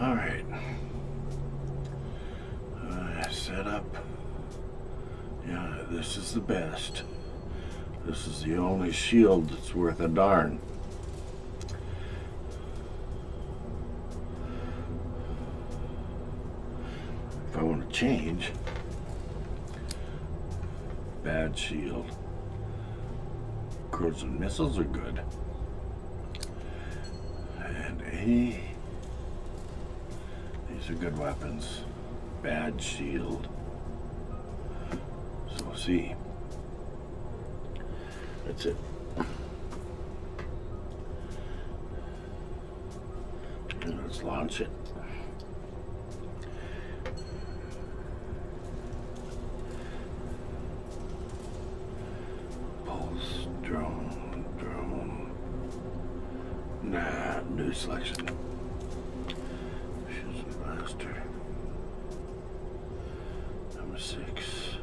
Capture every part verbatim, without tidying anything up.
All right. Uh, set up. Yeah, this is the best. This is the only shield that's worth a darn. If I want to change, bad shield. Crows and missiles are good. And A. These are good weapons. Bad shield. So we'll see. That's it. And let's launch it. Pulse, drone, drone. Nah, new selection. She's a blaster. Number six.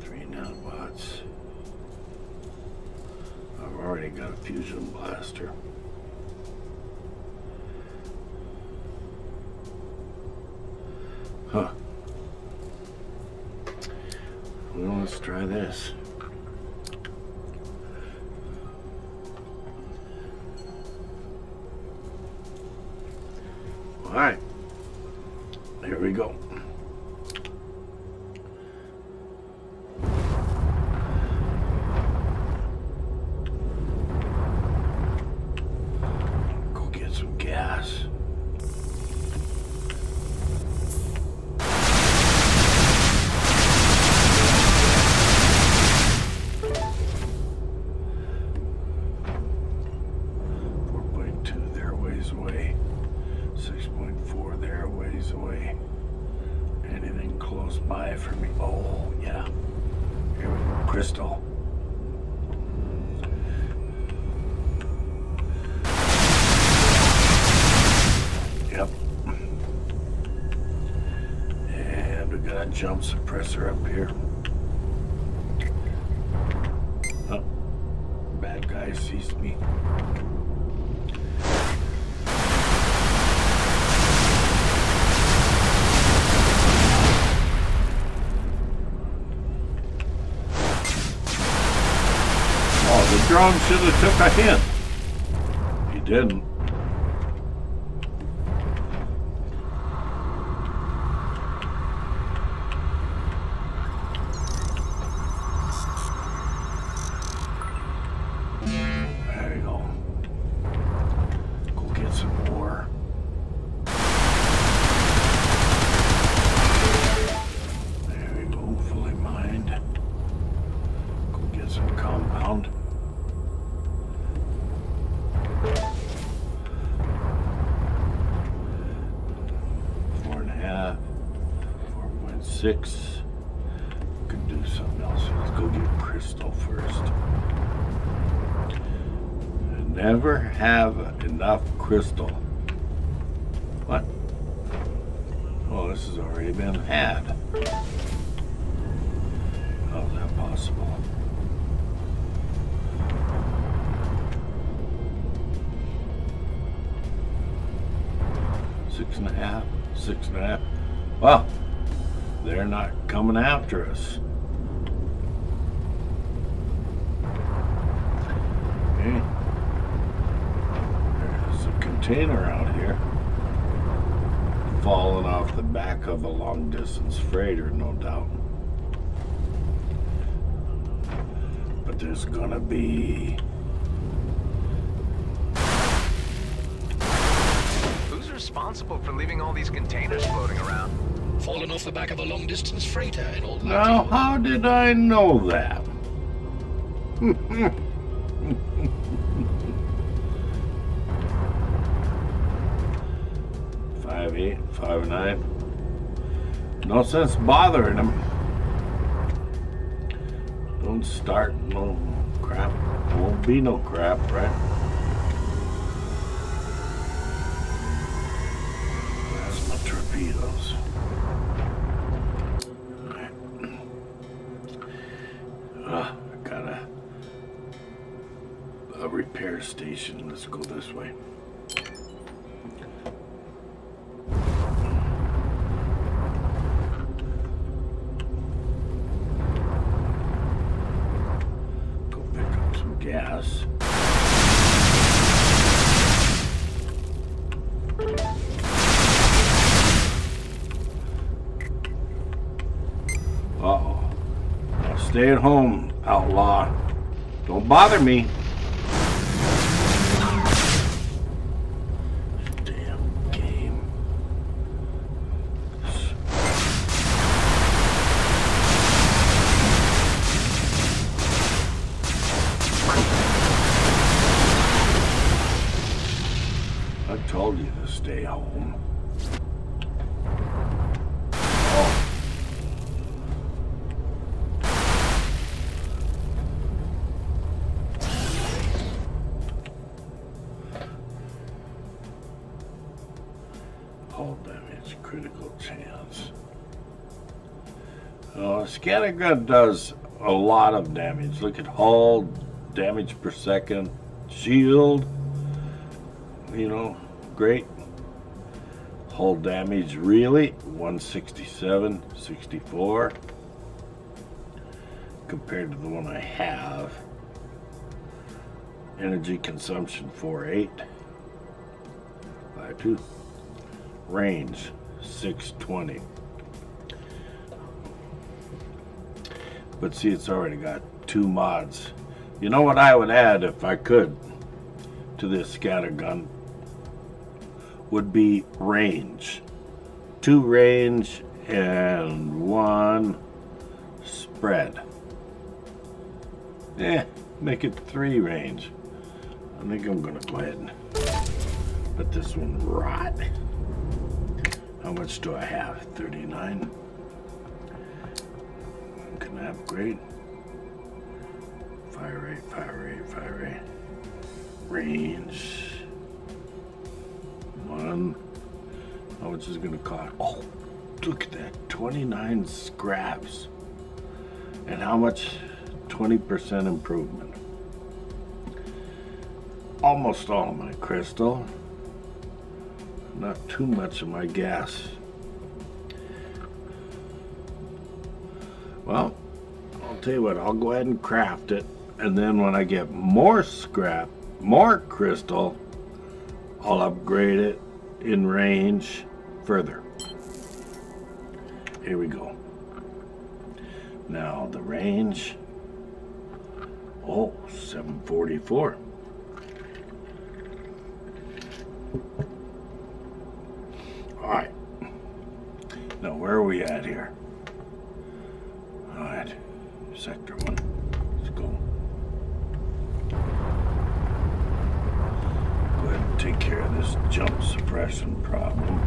Three nanobots. I've already got a fusion blaster. Huh. Well, let's try this. All right. Here we go. Away, six point four there, ways away. Anything close by for me? Oh, yeah. Here we go, crystal. Yep. And we got a jump suppressor up here. Oh, bad guy seized me. The drone should have took a hit. He didn't. There you go. Go get some more. There you go, fully mined. Go get some compound. Six. We could do something else. Let's go get crystal first. I never have enough crystal. What? Oh, this has already been had. How's that possible? Six and a half. Six and a half. Well. They're not coming after us. Okay. There's a container out here. Falling off the back of a long distance freighter, no doubt. But there's gonna be... Who's responsible for leaving all these containers floating around? Fallen off the back of a long-distance freighter and all that. Now, how did I know that? five eight, five nine. No sense bothering them. Don't start no crap. Won't be no crap, right? That's my torpedoes. Repair station. Let's go this way. Stay at home, outlaw. Don't bother me. Damn game. I told you to stay home. Scanning gun does a lot of damage. Look at hull, damage per second, shield, you know, great. Hull damage really, one sixty-seven, sixty-four, compared to the one I have. Energy consumption, four eight, five two. Range, six twenty. But see, it's already got two mods. You know what I would add, if I could, to this scatter gun would be range. Two range and one spread. Eh, make it three range. I think I'm gonna go ahead and let this one rot. How much do I have? thirty-nine. Can I upgrade? Fire rate, fire rate, fire rate. Range. One. How much is it gonna cost? Oh, look at that. twenty-nine scraps. And how much? twenty percent improvement. Almost all of my crystal. Not too much of my gas. Well, I'll tell you what, I'll go ahead and craft it, and then when I get more scrap, more crystal, I'll upgrade it in range further. Here we go. Now the range, oh, seven forty-four. All right, now where are we at here? Alright, sector one. Let's go. Go ahead and take care of this jump suppression problem.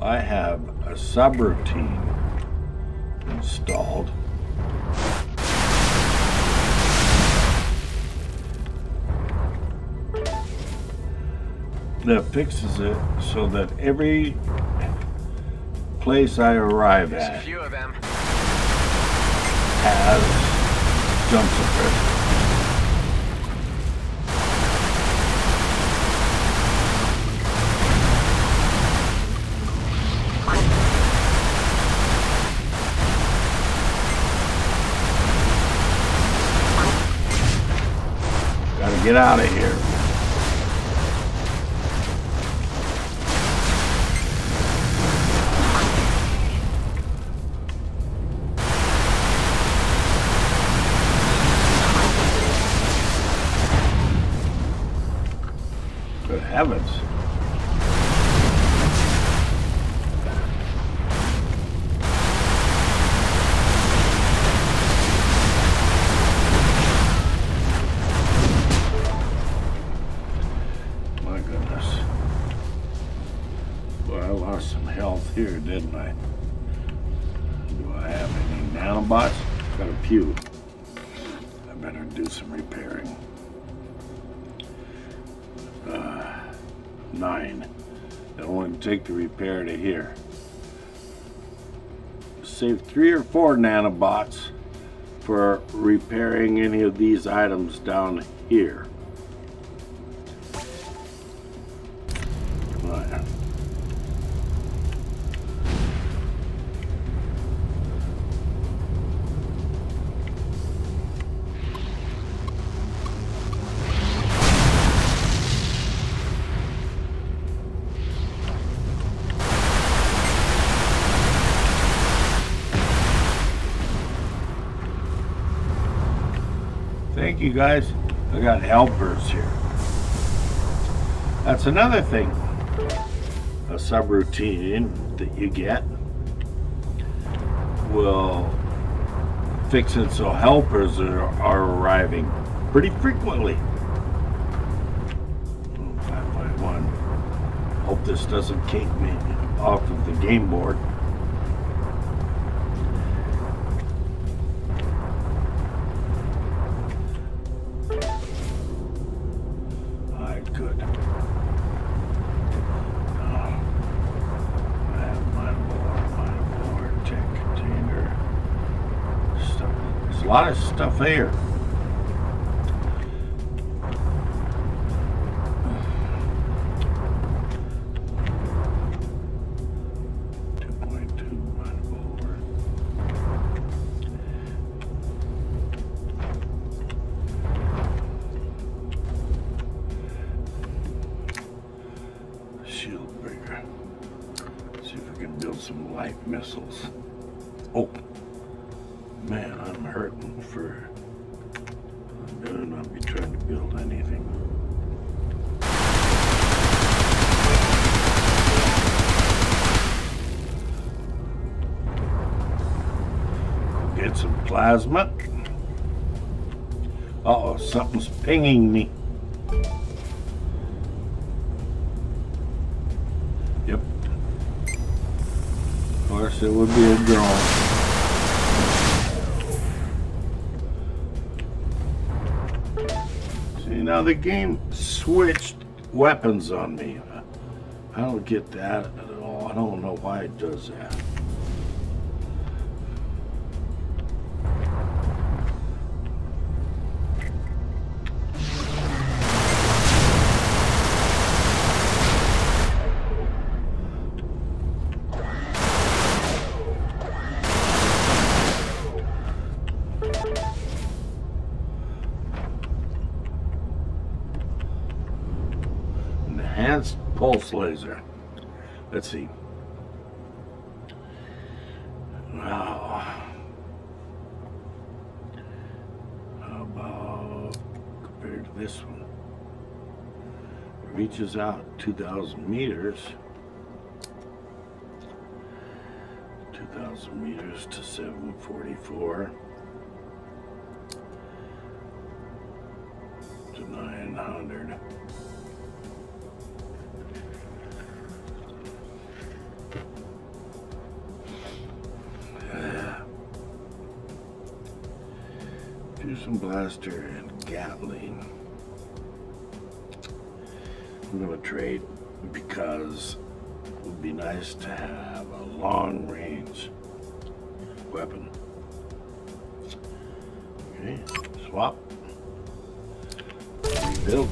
I have a subroutine installed. That fixes it so that every place I arrive There's at a few of them. has jump suppression. Gotta get out of here. Heavens. My goodness. Boy, I lost some health here, didn't I? Do I have any nanobots? Got a few. I better do some repairing. Nine. It'll only take the repair to here. Save three or four nanobots for repairing any of these items down here. All right. Thank you guys. I got Albert's here. That's another thing, a subroutine that you get will fix it so helpers are, are arriving pretty frequently. five five one. Hope this doesn't kick me off of the game board. A lot of stuff there. two point two run over. Shield breaker. See if we can build some light missiles. Oh. Man, I'm hurting for, I better not be trying to build anything. Go get some plasma. Uh-oh, something's pinging me. Yep. Of course, it would be a drone. Now the game switched weapons on me. I don't get that at all. I don't know why it does that. Enhanced pulse laser. Let's see. Wow. How about compared to this one? It reaches out two thousand meters. two thousand meters to seven forty-four. To nine hundred. Fusion blaster and Gatling. I'm gonna trade because it would be nice to have a long range weapon. Okay, swap. Rebuild.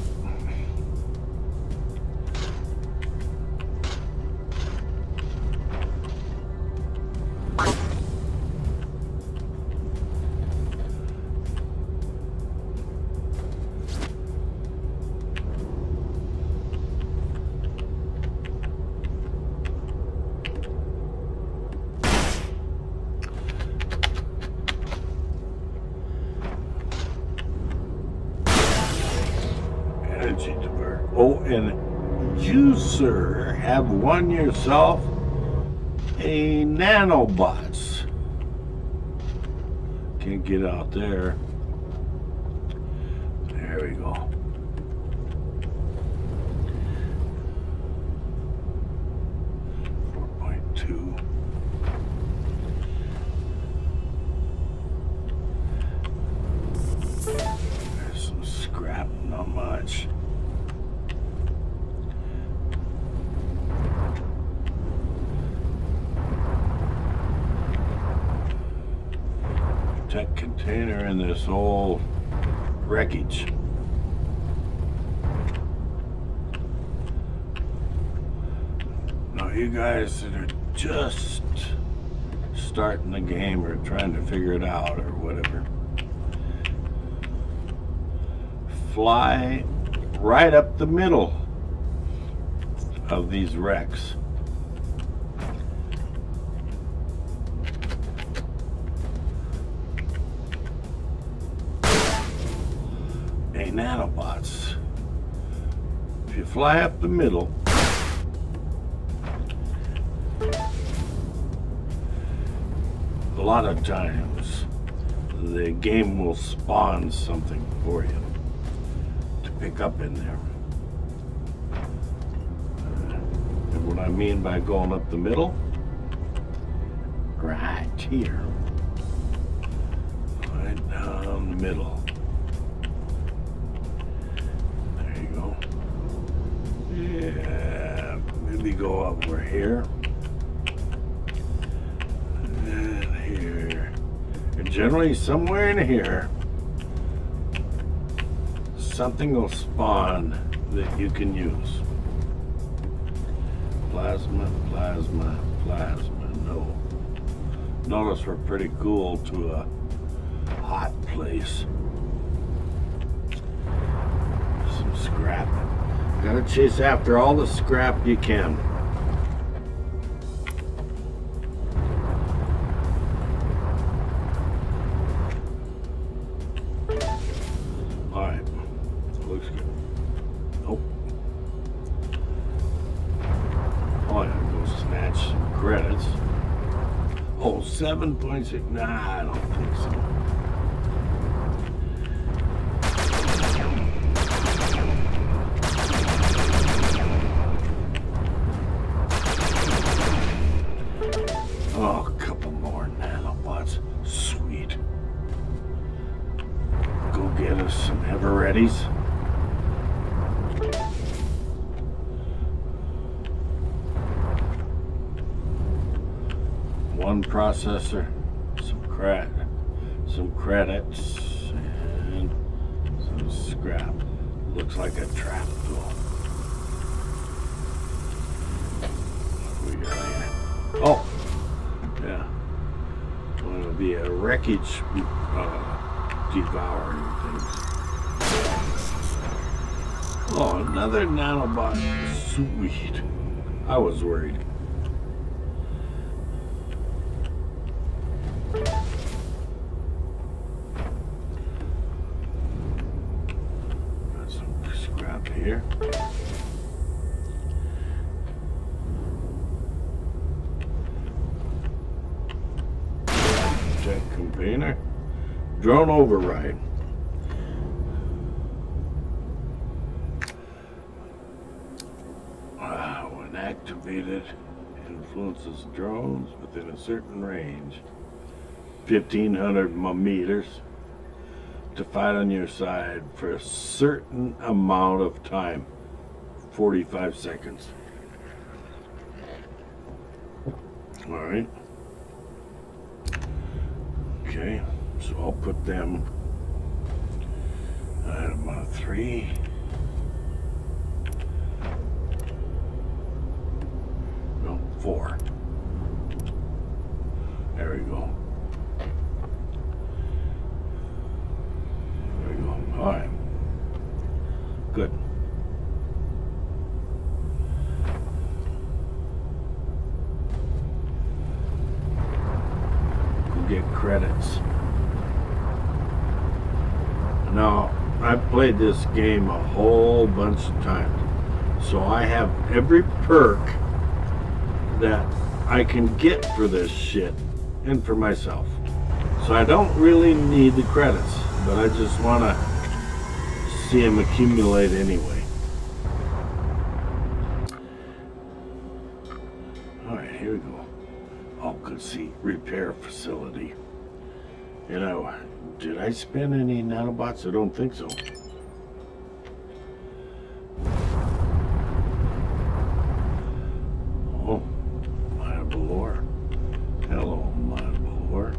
Oh, and you, sir, have won yourself a nanobots. Can't get out there. There we go. four point two. There's some scrap, not much. Tech container in this old wreckage. Now you guys that are just starting the game or trying to figure it out or whatever, fly right up the middle of these wrecks. nanobots. If you fly up the middle, a lot of times the game will spawn something for you to pick up in there. And what I mean by going up the middle, right here, right down the middle. There you go. Yeah, maybe go over here. Generally, somewhere in here, something will spawn that you can use. Plasma, plasma, plasma, no. Notice we're pretty cool to a hot place. Some scrap. Gotta chase after all the scrap you can. seven point six, nah, I don't think so. Oh, a couple more nanobots, sweet. Go get us some Everettis. One processor, some credit, some credits, and some scrap. Looks like a trap door. Oh, yeah. Want to be a wreckage uh, devouring things. Oh, another nanobot. Sweet. I was worried. Here. Check container. Drone override. Uh, when activated, it influences drones within a certain range, fifteen hundred meters, to fight on your side for a certain amount of time, forty-five seconds. All right. Okay, so I'll put them at about three. No, four. There we go. All right, good. Go get credits. Now, I've played this game a whole bunch of times, so I have every perk that I can get for this shit and for myself. So I don't really need the credits, but I just want to see them accumulate anyway. All right, here we go. All good seat repair facility. You know, did I spend any nanobots? I don't think so. Oh, my velour. Hello, my velour.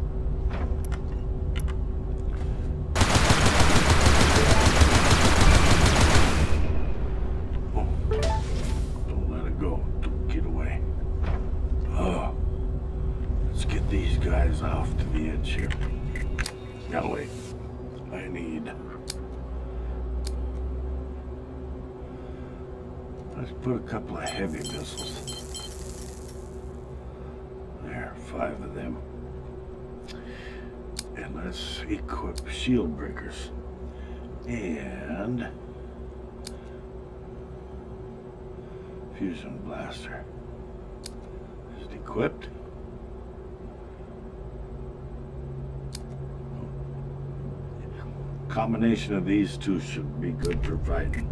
Off to the edge here. Now wait, I need. Let's put a couple of heavy missiles. There, five of them. And let's equip shield breakers. and fusion blaster is equipped. Combination of these two should be good for fighting.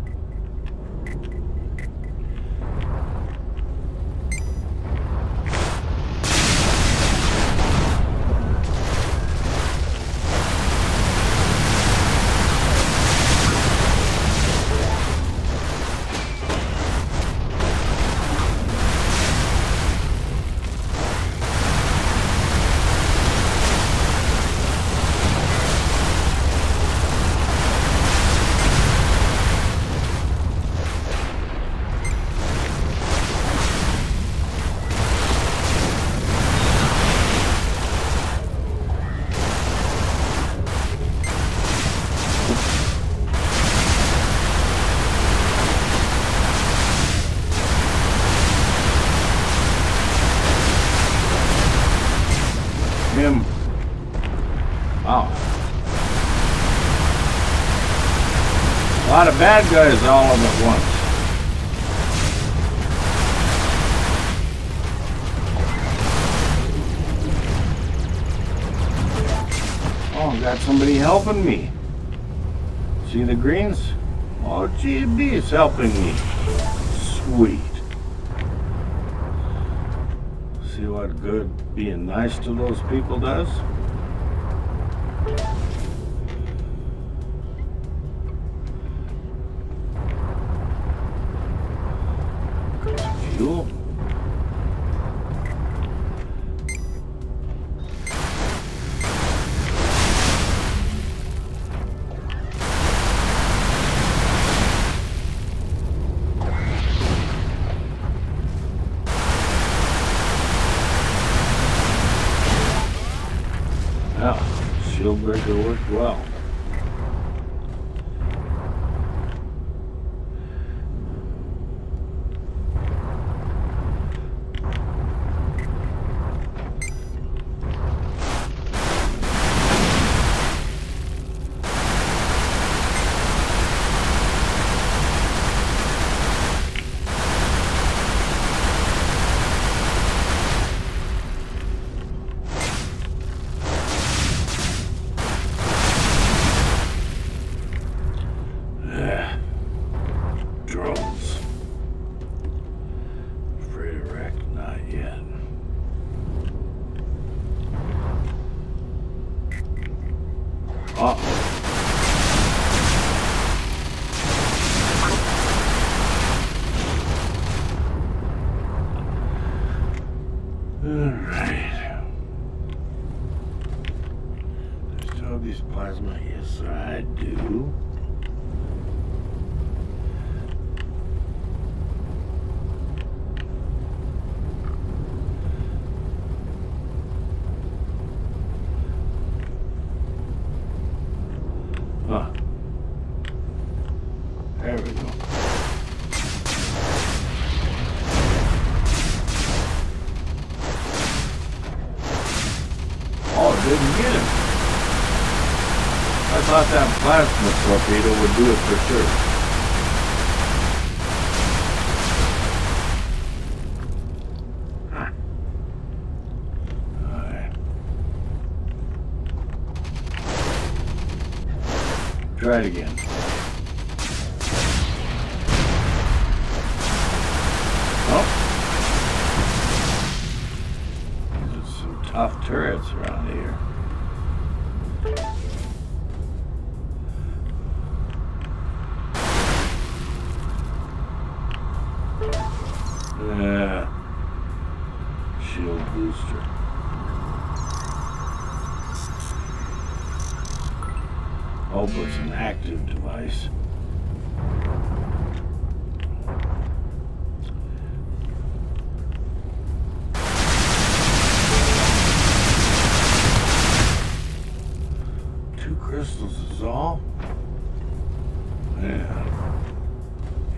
A lot of bad guys all of them at once. Oh, I got somebody helping me. See the greens? Oh, G B is helping me. Sweet. See what good being nice to those people does? Fuel. Now, shield breaker worked well. Alright. I still have these plasma. Yes, I do. Huh. There we go. Didn't get him. I thought that plasma torpedo would do it for sure. Huh. All right. Try it again. Oh. There's some tough turrets around here. Uh, shield booster. Oh, but it's an active device. Two crystals is all? Yeah.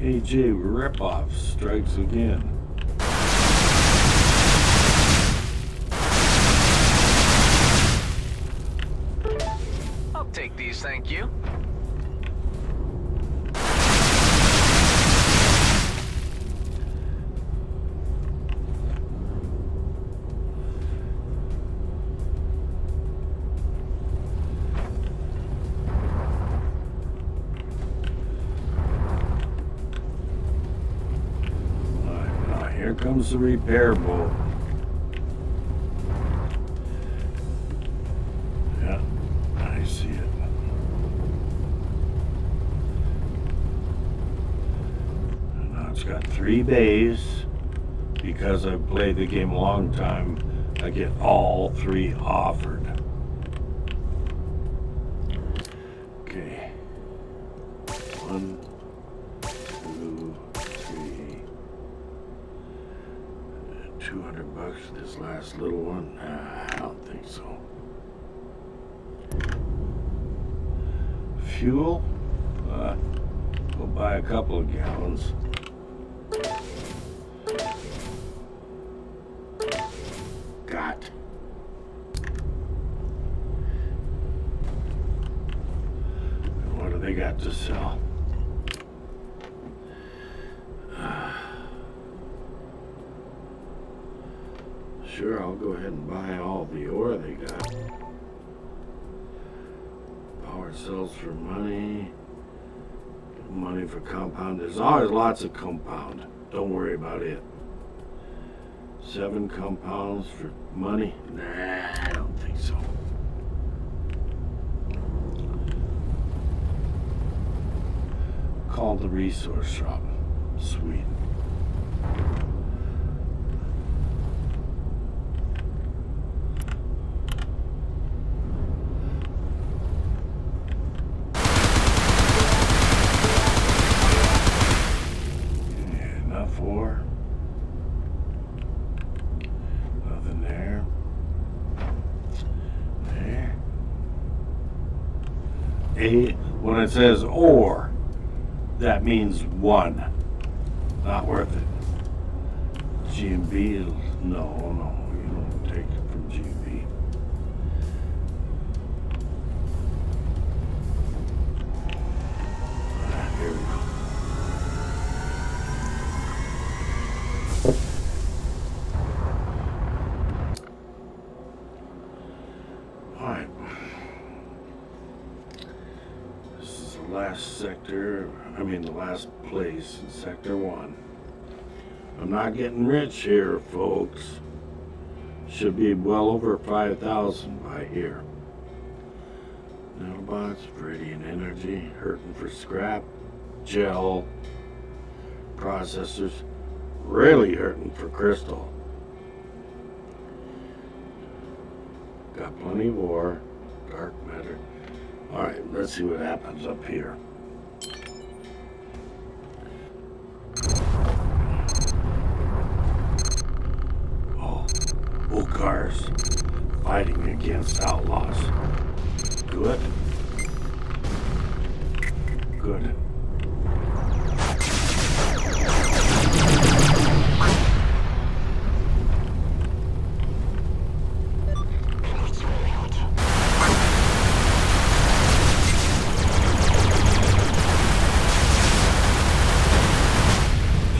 A J Ripoff strikes again. I'll take these, thank you. Here comes the repair boat. Yeah, I see it. And now it's got three bays. Because I've played the game a long time, I get all three offered. Okay. One, two, three. Two hundred bucks for this last little one? Nah, I don't think so. Fuel? Uh, we'll buy a couple of gallons. To sell. Uh, sure, I'll go ahead and buy all the ore they got. Power sells for money. Money for compound. There's always lots of compound. Don't worry about it. Seven compounds for money? Nah, I don't think so. Call the resource shop. Sweet. Yeah, not four. Nothing there. There. Eight. When it says or, that means one. Not worth it. G M B is no, no, you don't take it from G M B. Ah, here we go. All right. This is the last sector. I mean the last place in sector one. I'm not getting rich here, folks. Should be well over five thousand by here. Nanobots, Viridian Energy, hurting for scrap, gel, processors, really hurting for crystal. Got plenty of ore, dark matter. All right, let's see what happens up here. Cars fighting against outlaws. Good. Good.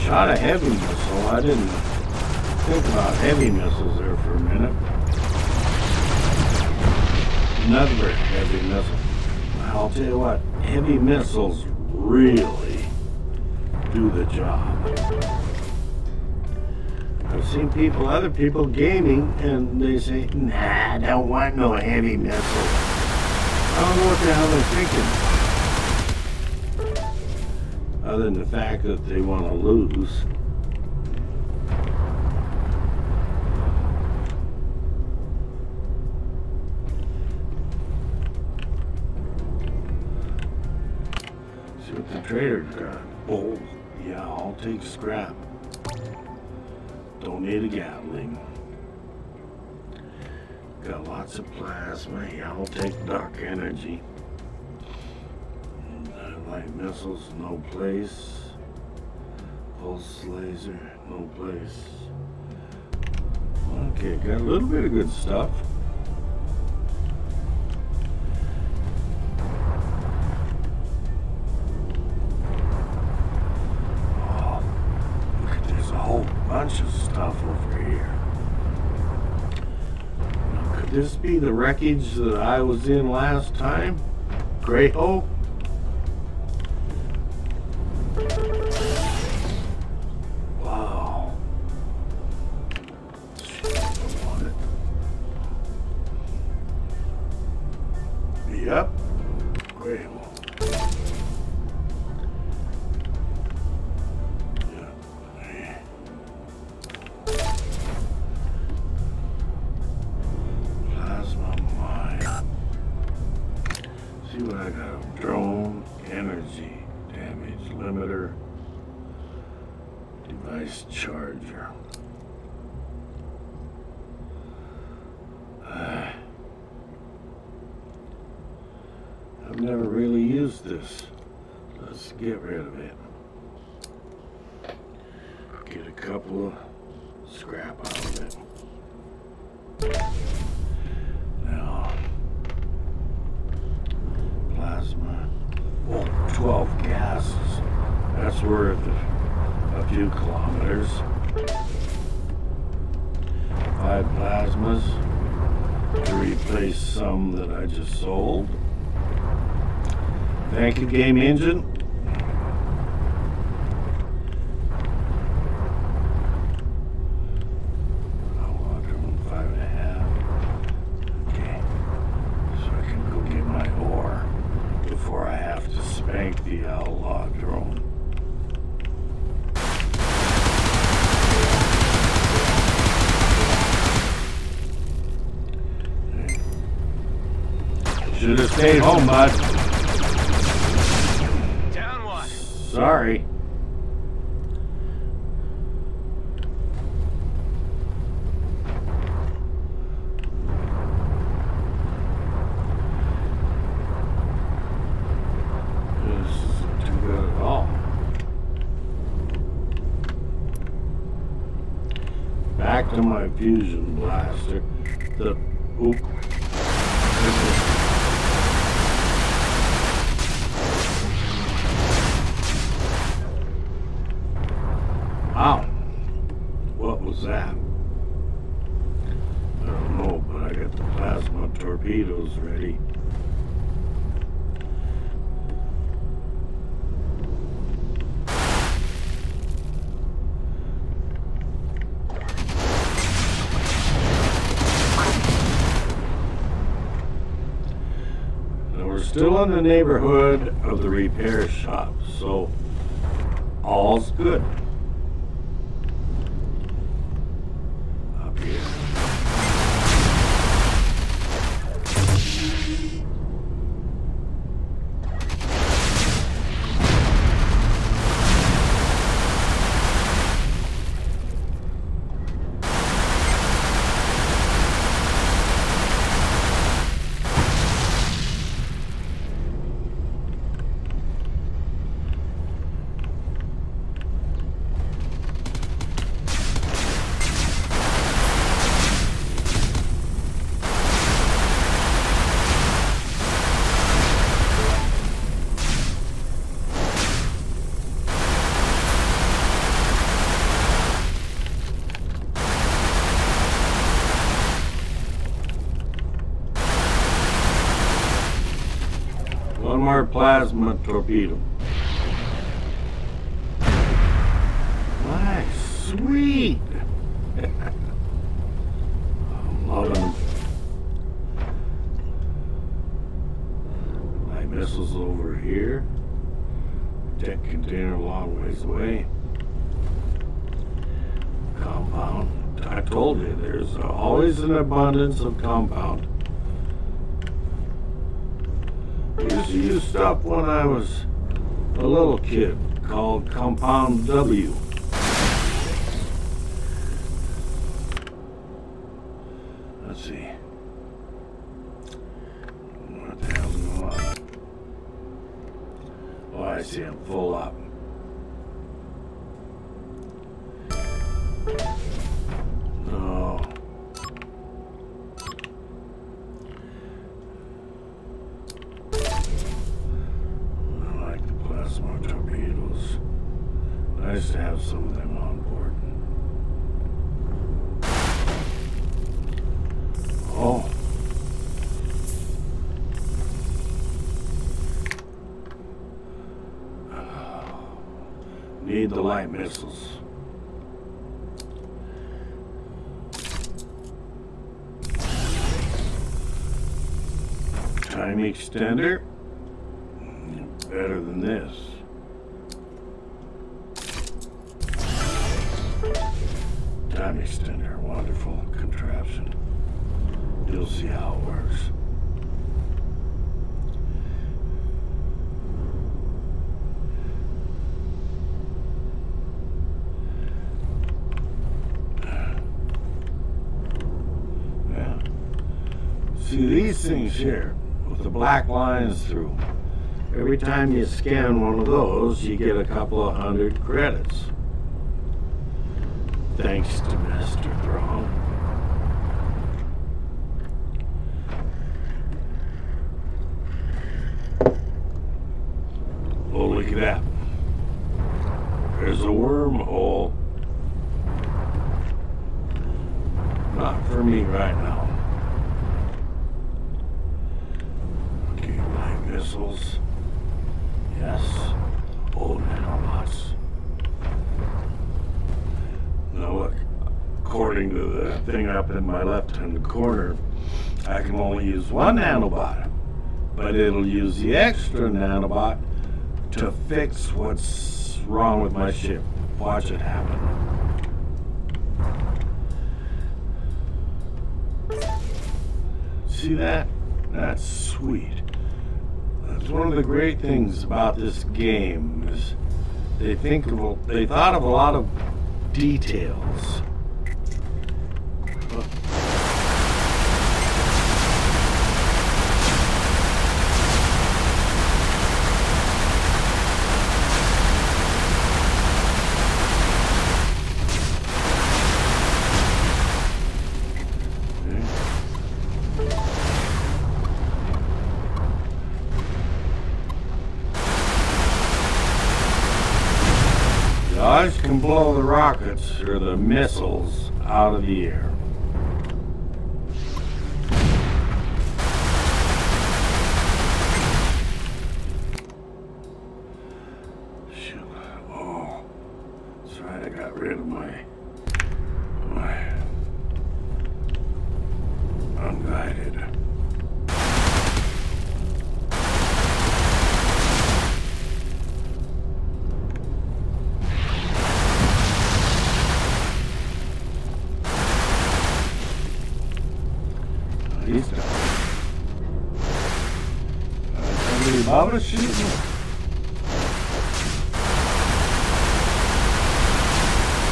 Shot a heavy missile. I didn't think about heavy missiles there for a minute. Another heavy missile. I'll tell you what, heavy missiles really do the job. I've seen people, other people gaming, and they say, nah, I don't want no heavy missile. I don't know what the hell they're thinking. Other than the fact that they want to lose. Trader's got. Oh, yeah, I'll take scrap. Don't need a Gatling. Got lots of plasma. Yeah, I'll take dark energy. Light missiles, no place. Pulse laser, no place. Okay, got a little bit of good stuff. This be the wreckage that I was in last time? Greyhow? Wow. See what I got. Drone energy damage limiter. Device charger. Uh, I've never really used this. Let's get rid of it. Get a couple of scrap out of it. Now, plasma. Well, twelve gases. That's worth a few kilometers. Five plasmas to replace some that I just sold. Thank you, game engine. Should have stayed home, bud. Down one. Sorry. This isn't too good at all. Back to my fusion blaster. The oop. Wow, what was that? I don't know, but I got the plasma torpedoes ready. Now we're still in the neighborhood of the repair shop, so all's good. One more plasma torpedo. My sweet! I'm loving them. My missile's over here. Deck container a long ways away. Compound. I told you, there's always an abundance of compound. I used to use stuff when I was a little kid called Compound W. Let's see. What the hell's going on? Oh, I see him full up. Nice to have some of them on board. Oh. Need the light missiles. Time extender? Better than this. Time extender, wonderful contraption. You'll see how it works. See, these things here, with the black lines through, every time you scan one of those, you get a couple of hundred credits. Thanks to Master Brawl. Oh, look at that. There's a wormhole. Not for me right now. Okay, light missiles. Yes. Oh, nanobots. Now look, according to the thing up in my left-hand corner, I can only use one nanobot, but it'll use the extra nanobot to fix what's wrong with my ship. Watch it happen. See that? That's sweet. That's one of the great things about this game is they think of a, they thought of a lot of details. Can blow the rockets or the missiles out of the air. Shoot. Oh, that's right, I got rid of my, my unguided. How does she do it?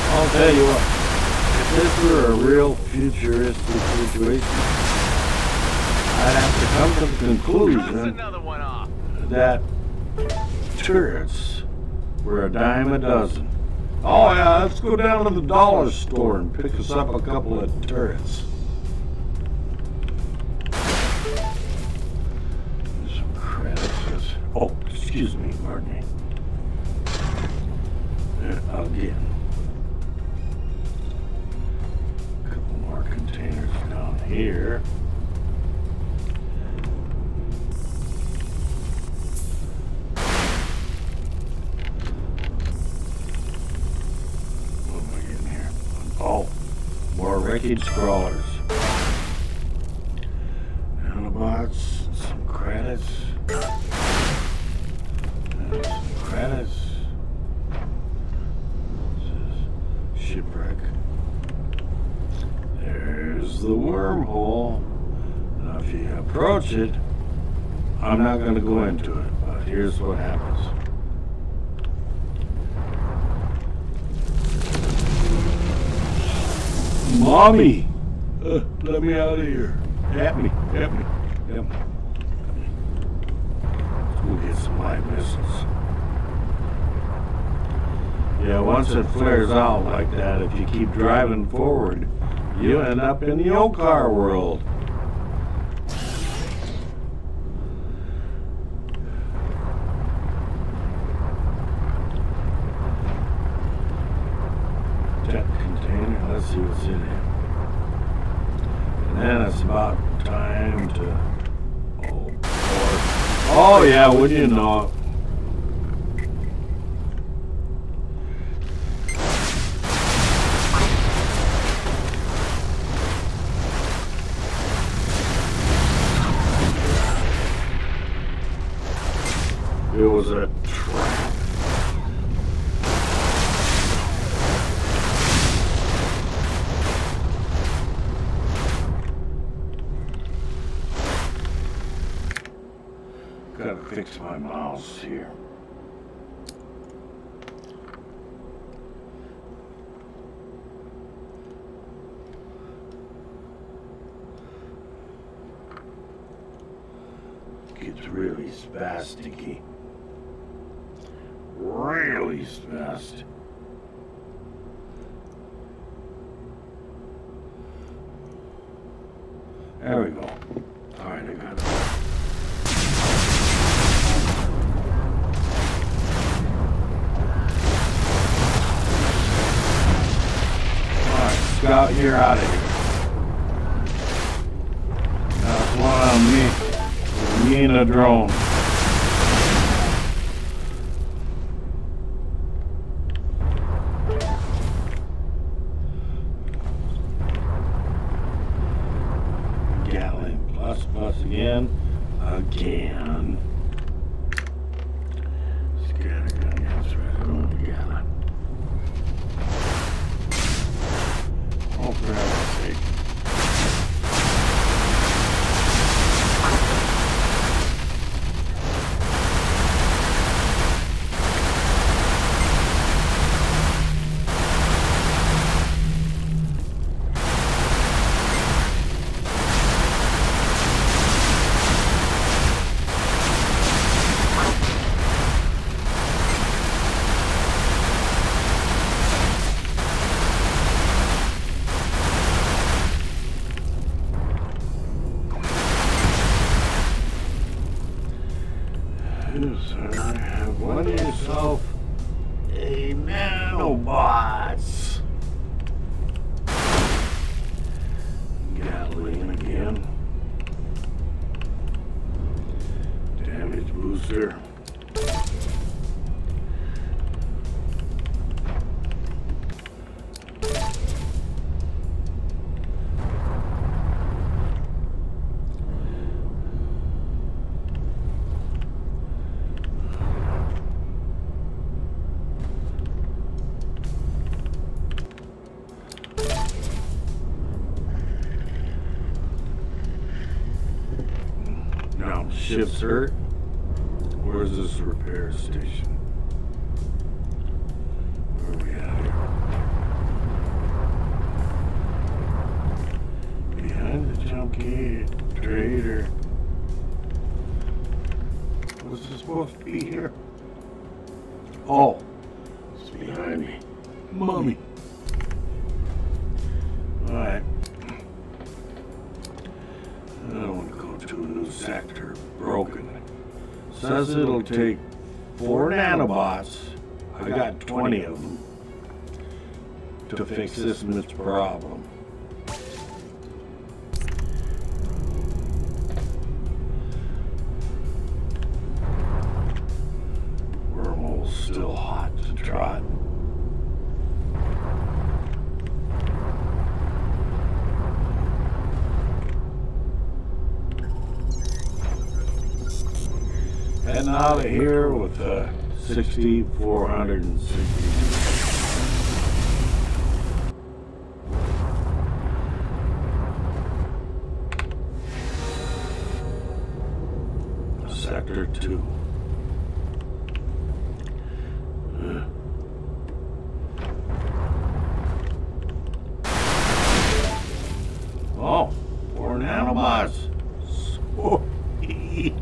I'll tell you what, if this were a real futuristic situation, I'd have to come to the conclusion that turrets were a dime a dozen. Oh yeah, let's go down to the dollar store and pick us up a couple of turrets. Oh, excuse me, pardon me. Uh, again. A couple more containers down here. What am I getting here? Oh, more wreckage crawlers. Nanobots, some credits. Shipwreck. There's the wormhole. Now if you approach it, I'm not going to go into it, but here's what happens. Mommy! Uh, let me out of here. Help me, help me, help me. We'll get some light missiles. Yeah, once it flares out like that, if you keep driving forward, you end up in the old car world. Jet container, let's see what's in it. And then it's about time to... Oh, oh yeah, wouldn't you know it? It was a trap. Gotta fix my mouse here. really spasticky. Really spastic. There we go. All right, I got it. All right, Scout, you're out of here. That's one on me. Me and a drone. Again, again. Scatter gun, that's right, I don't want to get it. Oh, for heaven's Ship's hurt. Where's this repair station? Where are we at here? Behind the junkie trader. Was this supposed to be here? Oh, it's behind me. Mommy. All right. I don't want to go to a new sector broken. Says it'll take four nanobots. I got twenty of them to fix this problem. Wormhole's still hot to trot. Heading out of here with uh, sixty four sixty. Sector two. Uh. Oh, four nanobots. Sweet.